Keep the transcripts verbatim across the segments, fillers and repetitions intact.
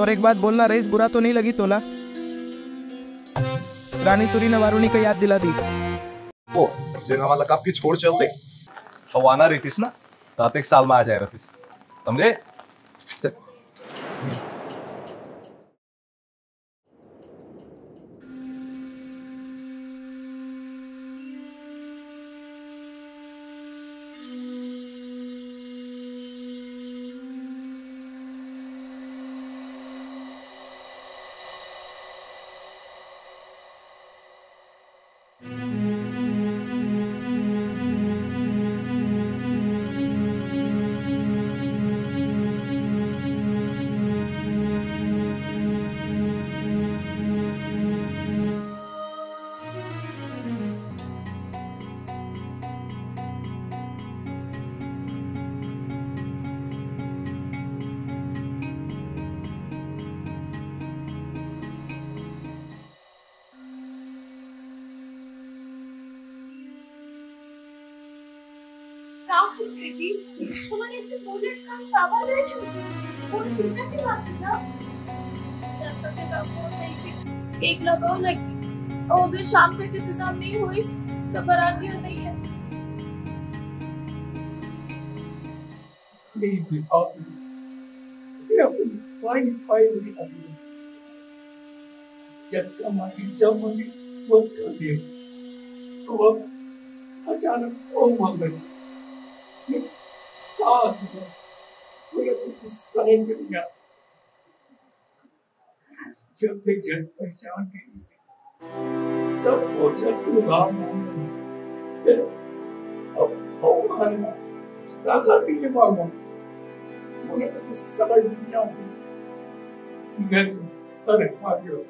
और एक बात बोलना रईस, बुरा तो नहीं लगी तोला? रानी तुरी ने वारुणी का याद दिला दीस। ओ जेना वाला कब की छोड़ चल दे हवाना रहतीस ना तात एक साल में आ जाए रहतीस समझे। तुम्हारे ऐसे का और चिंता की बात है ना? तो एक लगाओ लगी और अगर शाम तक इंतजाम नहीं हुई तो बराती नहीं है। तो अब अचानक ओ मांग मेरा तो कुछ समझ में नहीं आता। जब तक जन पहचान नहीं से सब खोजन से उदाम है। अब भगवान क्या करती है भगवान? मुझे तो कुछ समझ नहीं आता। मैं तो हर एक बार यो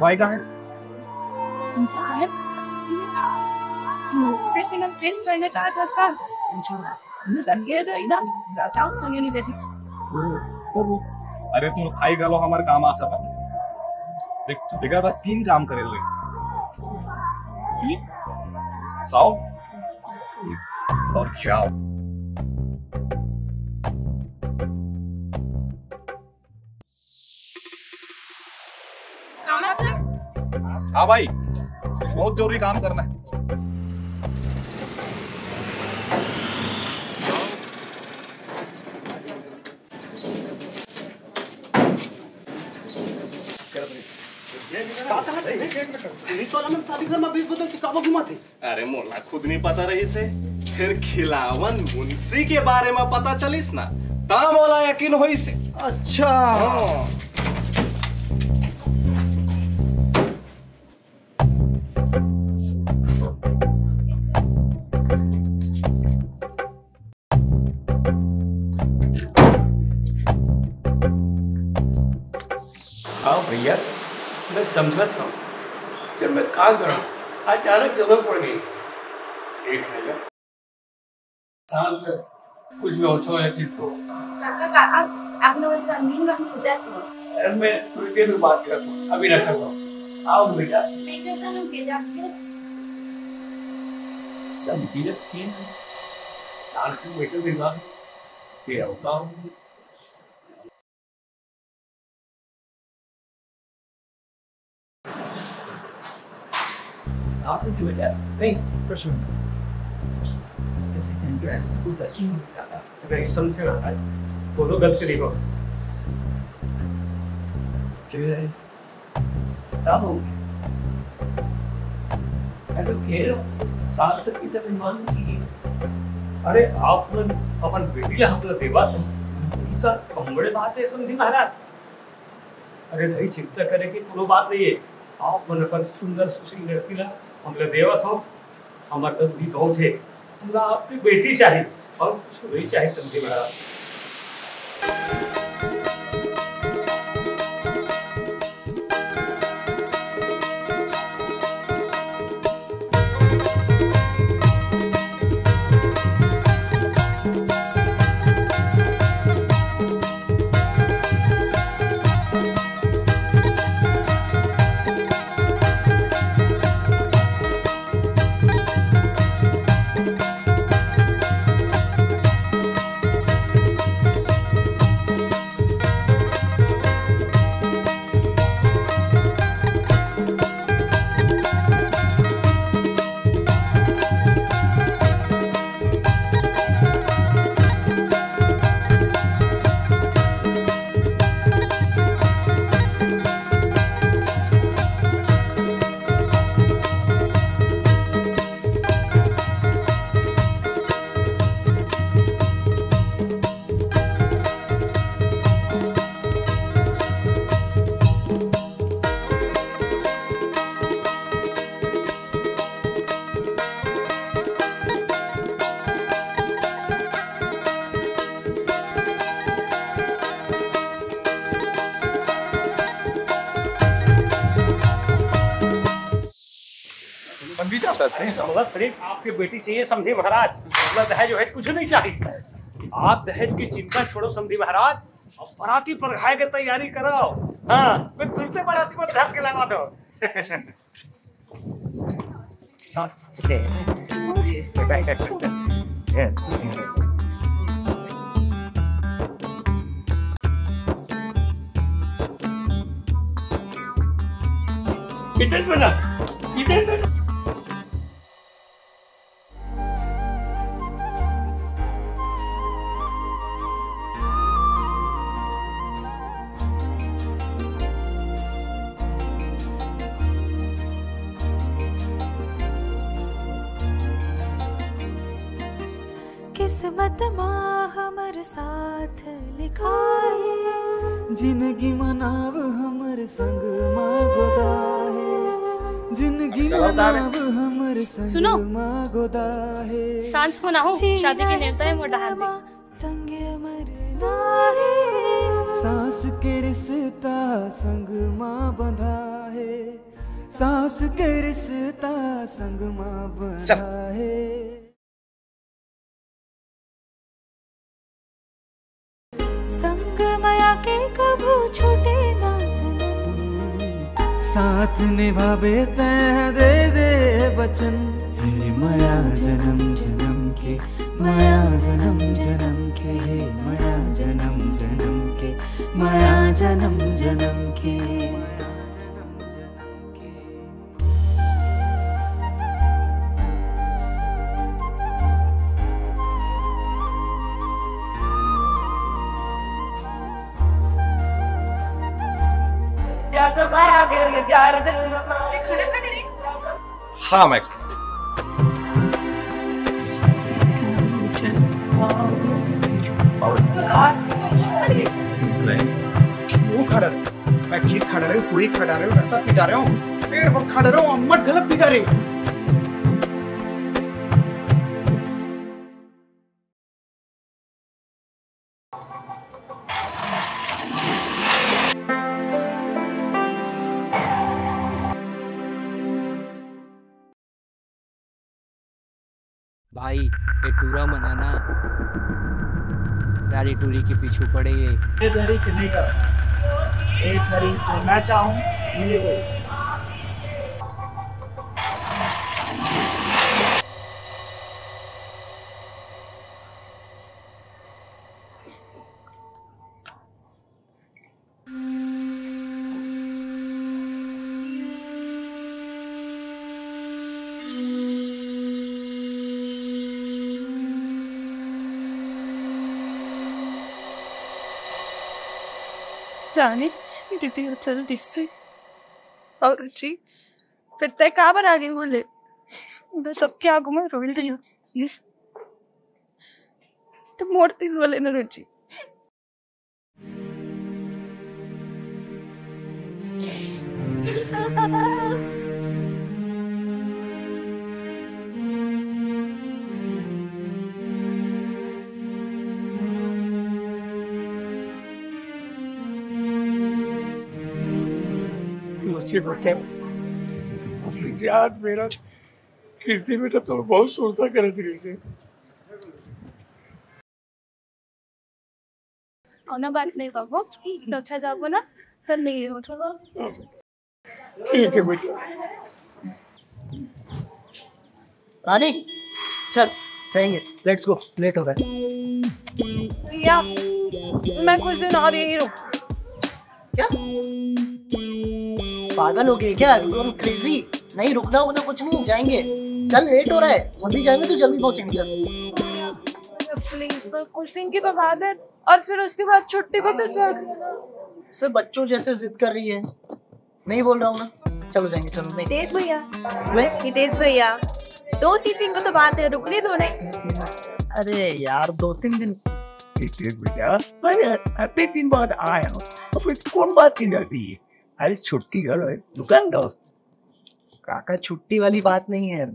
भाई का है? है? मैं टेस्ट करना चाहता था अरे तुम खाई गलो हमारे काम आ सकता देख बेगा बस तीन काम करेले साओ और चाओ हाँ भाई बहुत जरूरी काम करना है। शादी घर में बीस बदल के काबा घुमा थे। अरे मोला खुद नहीं पता रही से फिर खिलावन मुंशी के बारे में पता चलिस ना ता मोला यकीन होई से। अच्छा समझा था कि मैं क्या करूं अचानक जरूरत पड़ गई। देख लेगा सांस कुछ भी होता है ठीक हो काका का आपने वो संगीन में गुजार थी और मैं थोड़ी देर में बात करता हूं अभी रखा हूं। आओ बेटा बेटा सानू के जात के संगीन के सांस से वैसे विवाह ये होता हूं आप जो है नहीं प्रश्न फोटो गलत करेगा क्या हो हेलो हेलो सार्थक पिता विमान की अरे आपन अपन बेटीला हमला देवा तुम का कंबड़े बात है समझी महाराज। अरे नहीं चिंता करे की कोनो बात नहीं है, आप मन पर सुंदर सुशील लड़कीला हमला देवा हो हमार तो भी बहुत है, हमरा आपकी बेटी चाहिए और कुछ नहीं चाहिए समझे महाराज। आपके बेटी चाहिए समझे महाराज, मतलब दहेज वहेज कुछ नहीं चाहिए। आप दहेज की चिंता छोड़ो समझे महाराज, अब बराती पर खाए की तैयारी कराओ। हाँ मैं तुरते बराती पर धर के लगा दो। इधर बना इधर बना किस्मत माँ हमर साथ लिखाए, जिंदगी मनाव हमर संग माँ गोदाहे, जिंदगी मनाव हमर संग माँ गोदाहे, सांस को ना हो शादी के निर्णय में डाल दे संग मरना है, सांस के रिश्ता संग माँ बंधा है, सांस के रिश्ता संग माँ बंधा है। माया के कभू छूटे ना सनम, साथ निभावे तय दे दे वचन, हे माया जन्म जन्म के, माया जन्म जन्म के, हे माया जन्म जन्म के, माया जन्म जन्म के। हाँ मैं खड़ा मैं खीर खड़ा रही हूँ, पूरी खड़ा रही हूँ, रत्ता पिटा रहा हूँ, पेड़ पर खड़ा रहा हूँ, मत गलत पिटा रही हूँ। भाई ये टूरा मनाना तारी टूरी के पीछे पड़े ये धरी कितने का एक धरी तो मैं चाहूँ ये जाने डिटेल चल जिससे और जी फिर तय कहाँ पर आ गई बोले। सबके आगो में रोल रही हूँ तो मोर तीन वाले ना रुचि मेरा कीर्ति बेटा तो बहुत सोचता करे दिल से ना बात नहीं बाबू अच्छा जाओ ना फिर नहीं हो ठीक है बेटा। अरे चल जाएंगे लेट्स गो लेट हो गया या मैं कुछ दिन और यही रहूं क्या पागल हो गए क्या एकदम क्रेजी नहीं रुकना होगा कुछ नहीं जाएंगे चल लेट हो रहा है जल्दी जाएंगे तो जल्दी पहुंचेंगे चल प्लीज तो कुर्सिंग की बर्बाद है और फिर उसके बाद छुट्टी को तो चल सर बच्चों जैसे जिद कर रही है नहीं बोल रहा हूँ ना चलो जाएंगे चलो नहीं तेज भैया नितेश भैया दो तीन दिन को तो बात है रुकने दो नहीं अरे यार दो तीन दिन बेटा मैं दिन बाद आया हूँ फिर कौन बात की जाती है अरे छुट्टी करो दुकान दो काका छुट्टी वाली बात नहीं है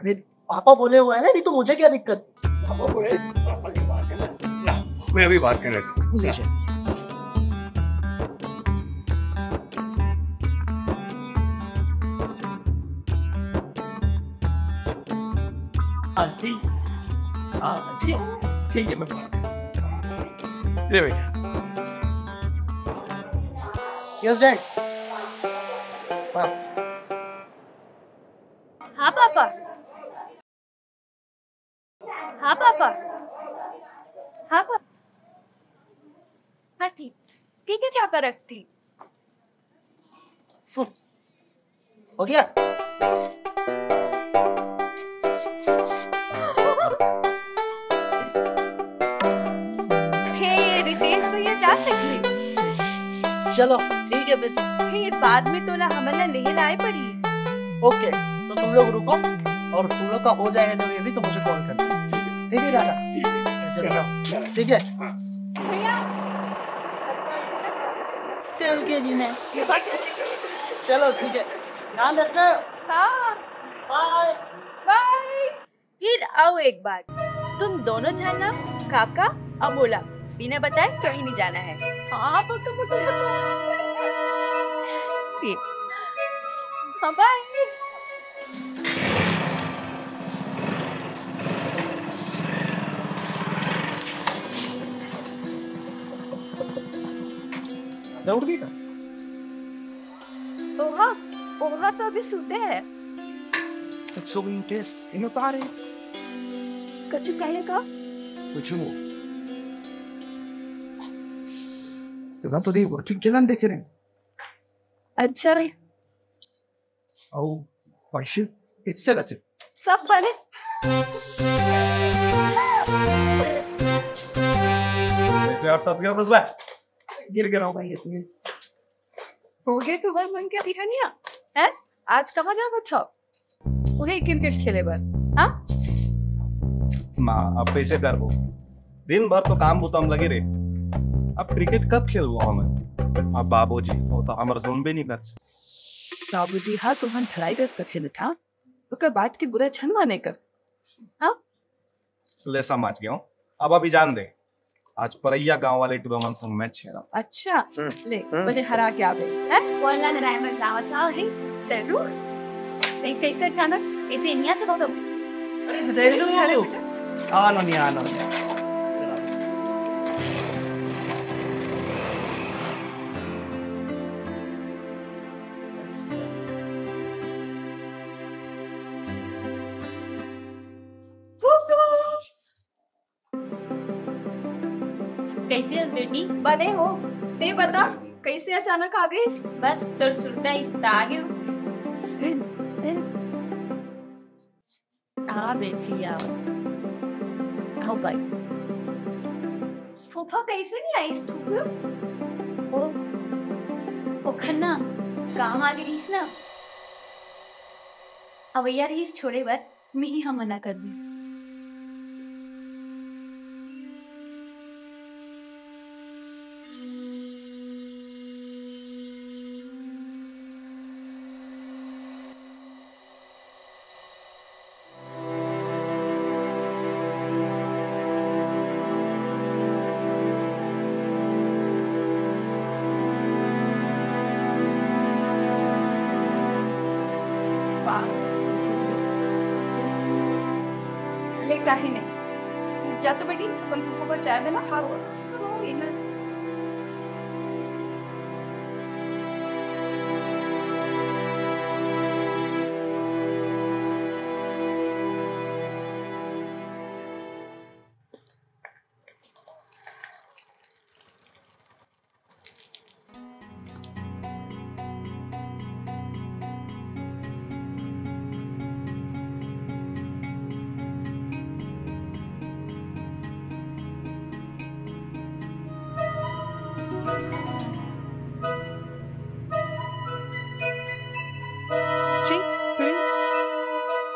अरे पापा बोले हुए हैं ना नहीं तो मुझे क्या दिक्कत पापा बोले पापा की बात है ना मैं अभी बात कर रहा था आंटी आंटी ठीक है मैं ले बेटा यस डैड हाँ पापा हाँ पापा हाँ पापा हाँ ठीक है क्या कर रखती सुन हो गया चलो ठीक है फिर फिर बाद में तो ना हमला लेने आए पड़ी ओके तो तुम लोग रुको और तुम लोग का हो जाएगा जब ये भी तो मुझे कॉल करना ठीक है दादा चलो ठीक है भैया चल के जी ने चलो ठीक है ध्यान रखना हां बाय बाय फिर आओ एक बार तुम दोनों जाना काका अबोला बिना बताए कहीं नहीं जाना है हाँ पक्का पक्का बाय दौड़ गई का ओहा ओहा तो अभी सुबह है तो सुबह टेस्ट इन उतारे कुछ कहेगा कुछ नहीं तो देख ठीक चलन देख रहे अच्छा रे आओ पर्शिल इससे लच सब बने वैसे आप तब क्या बस भाई गिर गया हूं भाई इसमें हो गए तो भाई मन क्या दिखा नहीं हैं आज कहां जा बच्चा ओके क्रिकेट खेले बार हां मां अब पैसे कर वो दिन भर तो काम बुतम लगे रे अब क्रिकेट कब खेलूं हम अब बाबूजी वो तो हमर जोन भी नहीं कर बाबूजी हां तो हम ठराई कर कछे बैठा तो कर बात के बुरा छनवाने कर हां ले समझ गयो अब अभी जान दे आज परैया गांव वाले टूर्नामेंट संग मैच है अच्छा ले बने हरा के आवे हैं बोलना ना रायमन जावत आओ ही जरूर नहीं कैसे अचानक ऐसे निया से बोलो अरे जरूर अरे आ ना निया ना कैसी है बेटी बने हो ते बता कैसे अचानक आ गई बस तुर सुरता इस तागे आ बेटी आओ आओ भाई फूफा कैसे नहीं आई फूफा ओ ओ खन्ना काम आ गई ना अवैया रीस छोड़े बात मैं ही हम मना कर दूँ। लेता ही नहीं जा तो बेटी को बचाए बना हार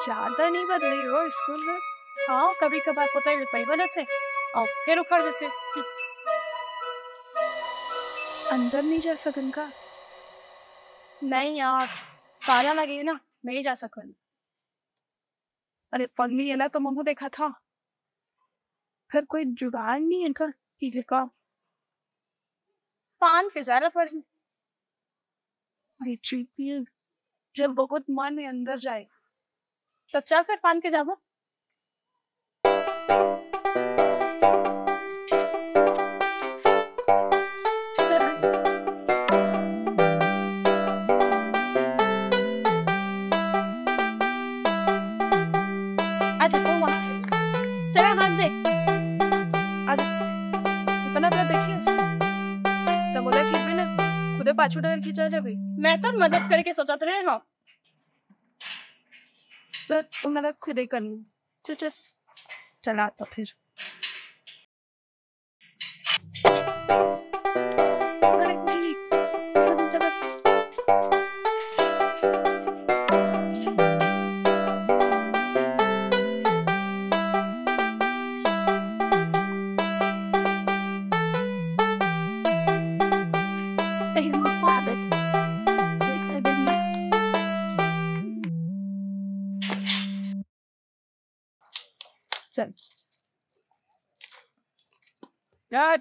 ज्यादा नहीं बदली हो स्कूल में। हाँ कभी कभार पता है परिवार से और फिर उखड़ जाते अंदर नहीं जा सकन का। नहीं यार ताला लगी ना मैं ही जा सकन। अरे फलमी है ना तो मम्मा देखा था फिर कोई जुगाड़ नहीं है इनका चीज का पान फिजारा पर जब बहुत मन में अंदर जाए तो चल फिर पान के जाओ। अच्छा तुम चला हाथ दे अच्छा बना बना देखिए तो बोला कि भी ना खुदे पाछू डर खींचा जाए। मैं तो मदद करके सोचा तो रहे मदद खुद ही करनी चल चल चला तो फिर चल यार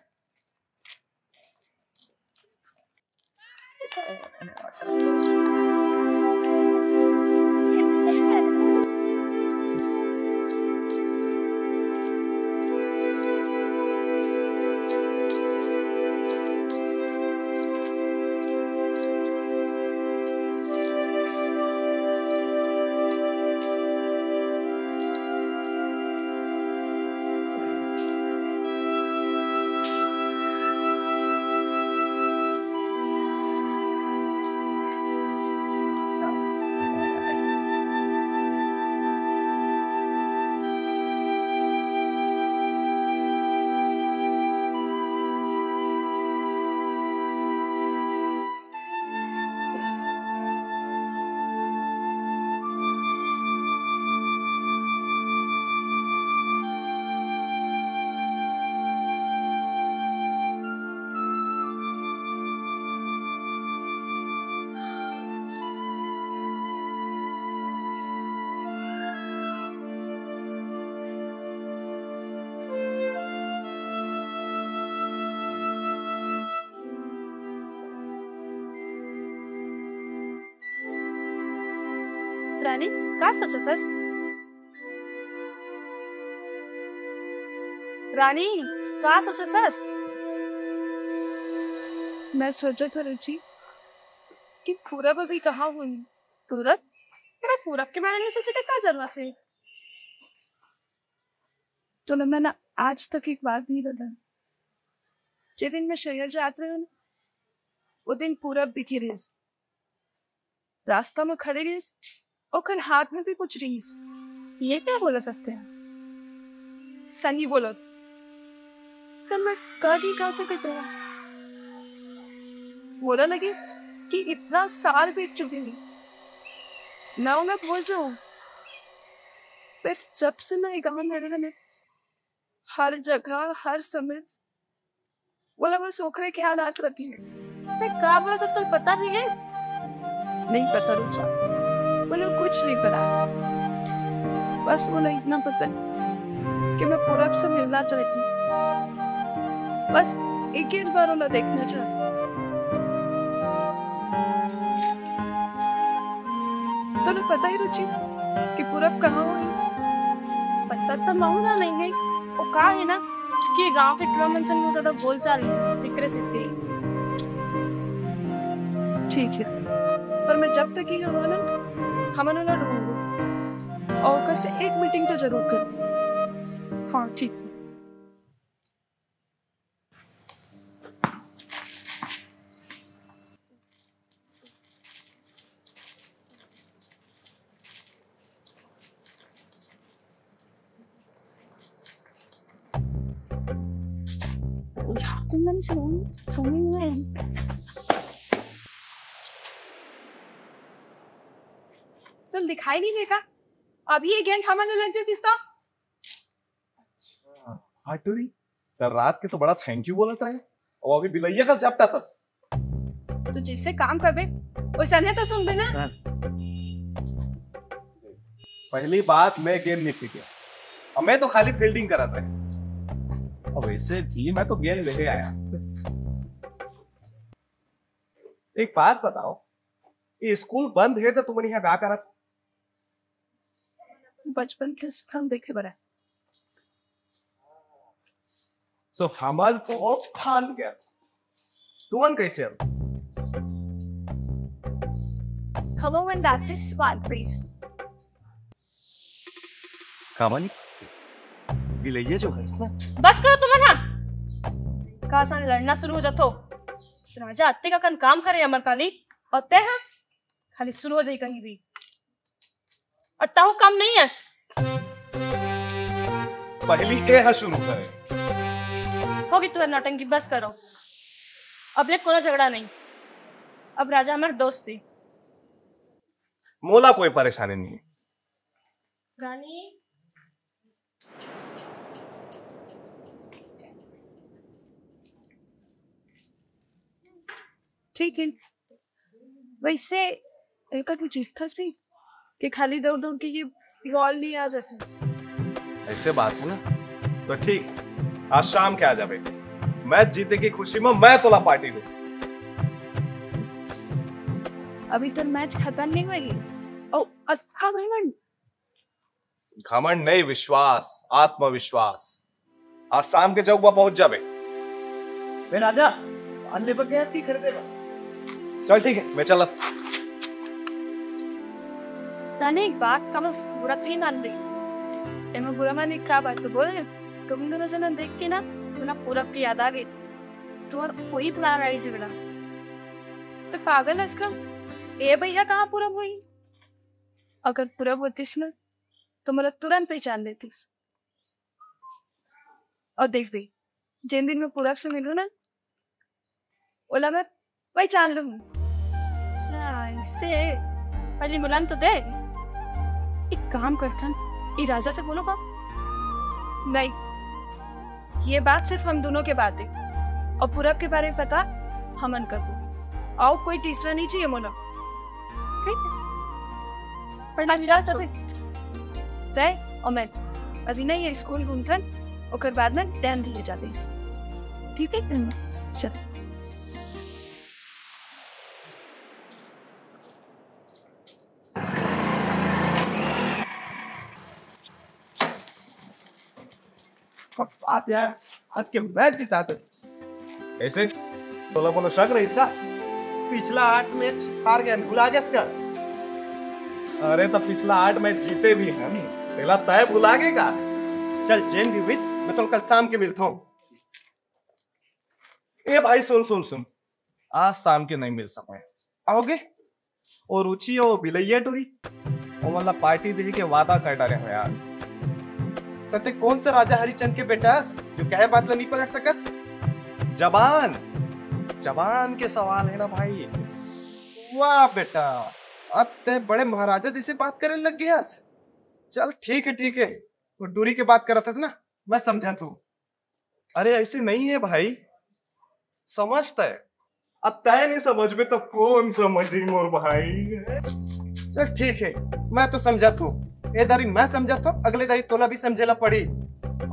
रानी का सोचा था रानी का सोचा था मैं सोचा था रुचि कि पूरब अभी कहा हूँ। पूरब मेरा पूरब के बारे में सोचा क्या जरूरत से तो न मैंने आज तक एक बात नहीं बता। जिस दिन मैं शहर जाती हूँ वो दिन पूरब बिखी रही रास्ता में खड़े रही और हाथ में भी कुछ रीस। ये क्या बोला सस्ते हैं सही बोला तो मैं कभी कह सकता बोला लगी कि इतना साल बीत चुके ना मैं भूल जाऊं पर जब से मैं गाँव में हर जगह हर समय बोला मैं सोखरे के हालात रहती है। क्या बोला तो तुझे पता नहीं है? नहीं पता रुचा, बोलो कुछ नहीं पता, बस बोला इतना पता है कि मैं पूरब से मिलना चाहती हूँ, बस एक ही बार उन्हें देखना चाहती। तो पता ही रुचि कि पूरब कहाँ हुई? पता तो माउना नहीं है, वो कहा है ना कि गांव के ट्रांसमिशन में ज़्यादा बोल चाल दिक्कत सिद्धि। ठीक है, पर मैं जब तक ही हूँ ना, हमारे लोग ढूँढूँ और कल से एक मीटिंग तो जरूर करूँ। हाँ ठीक। Come on, come on. तो दिखाई नहीं देखा? अभी अगेन खामने लग जाती तो? अच्छा, हाँ टूरी। तर रात के तो बड़ा थैंक यू बोला था है, और अभी बिलैया का जपटा था। तो जैसे काम करे, उसे नहीं तो सुन देना। पहली बात मैं गेम नहीं खेला, और मैं तो खाली फील्डिंग करा था। वैसे भी मैं तो गेंद लेके आया। एक बात बताओ, स्कूल बंद है तो तुमने यहाँ क्या करा? बचपन के सपने देखे बड़ा। सो हमारे को ठान गया। तुमन कैसे हो? Hello and that's his spot, please. कामनी बिलैया जो है इसमें बस करो तुम ना कासन लड़ना शुरू हो जातो राजा अत्ते का कन काम करे अमर काली और ते हैं खाली शुरू हो जाए कहीं भी अत्ता हो काम नहीं है पहली ए है शुरू करे होगी तू नाटंकी बस करो अब ले कोना झगड़ा नहीं अब राजा हमारे दोस्त थी मोला कोई परेशानी नहीं गानी ठीक है वैसे इनका कुछ इफ्तास भी कि खाली दौड़ दौड़ के ये बॉल नहीं आ जाती ऐसे बात है ना तो ठीक आज शाम के आ जावे मैच जीते की खुशी में मैं तोला पार्टी दूं अभी तो मैच खत्म नहीं हुई और अच्छा घमंड घमंड नहीं विश्वास आत्मविश्वास आज शाम के चौक पर पहुंच जावे वे राजा अंधे पर कैसी कर देगा चल ठीक है मैं चला ताने एक बात कमल बुरा थी ना अंधे एम बुरा मैंने क्या बात तो बोले कभी दोनों से ना देखती ना तो ना पूरब की याद आ गई तो और कोई प्लान आई झगड़ा तो पागल है इसका ये भैया कहाँ पूरब हुई अगर पूरब होती ना तो मेरा तुरंत पहचान लेती और देख भी जिन दिन मैं पूरब से मिलू ना ओला मैं पहचान लूं इससे पहले मुलान तो दे एक काम करता ये राजा से बोलूंगा नहीं ये बात सिर्फ हम दोनों के बात है और पूरब के बारे में पता हमन कर दो आओ कोई तीसरा नहीं चाहिए मुना पढ़ना मिला तभी तय और मैं अभी नहीं ये स्कूल घूमथन और बाद में ध्यान दिए जाते ठीक है चल बात यार आज के मैच जिताते ऐसे बोला बोलो शक रही इसका पिछला आठ मैच हार गया भुला गया इसका अरे तो पिछला आठ मैच जीते भी हैं पहला तय भुला गए का चल जेन भी विश मैं तो कल शाम के मिलता हूँ ए भाई सुन सुन सुन आज शाम के नहीं मिल सके आओगे और रुचि और बिलैया टूरी और मतलब पार्टी दे के वादा कर डाले हो यार तते कौन सा राजा हरिचंद के बेटा जो कहे बात नहीं पलट सकस जबान जबान के सवाल है ना भाई वाह बेटा अब ते बड़े महाराजा जैसे बात करने लग गया चल ठीक है ठीक है, वो डोरी की बात कर रहा था ना, मैं समझा तू। अरे ऐसे नहीं है भाई, समझता है। अब तय नहीं समझ में तो कौन समझे मोर भाई। चल ठीक है, मैं तो समझा तू, ये दारी मैं समझा तो, अगले दारी तोला भी समझेला पड़ी।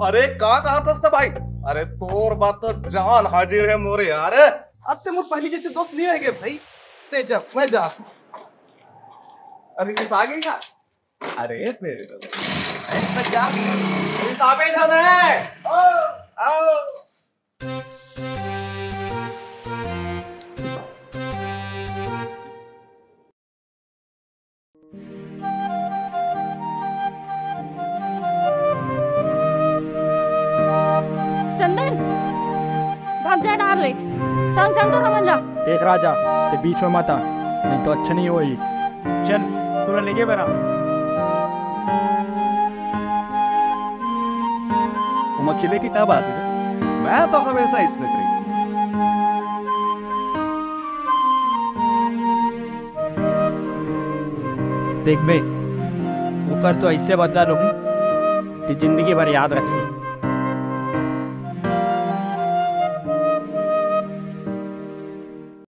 अरे का कहा था भाई, अरे तोर बात तो जान हाजिर है मोरे यार। अब तो मोर पहले जैसे दोस्त नहीं रह गए भाई। ते जा, मैं जा। अरे किस आ गई यार? अरे मेरे तो मैं जा, किस आ पे जाना है? ओ आओ चंदन, भाग जा डाल ले, तंग चंदन रमन ला। देख राजा, ते बीच में माता, नहीं तो अच्छा नहीं होगी। चल, तूने लेके बेरा। तुम अकेले की क्या बात है? मैं तो हमेशा इसमें रही। देख बे, ऊपर तो ऐसे बदला लूँ, कि जिंदगी भर याद रख सी।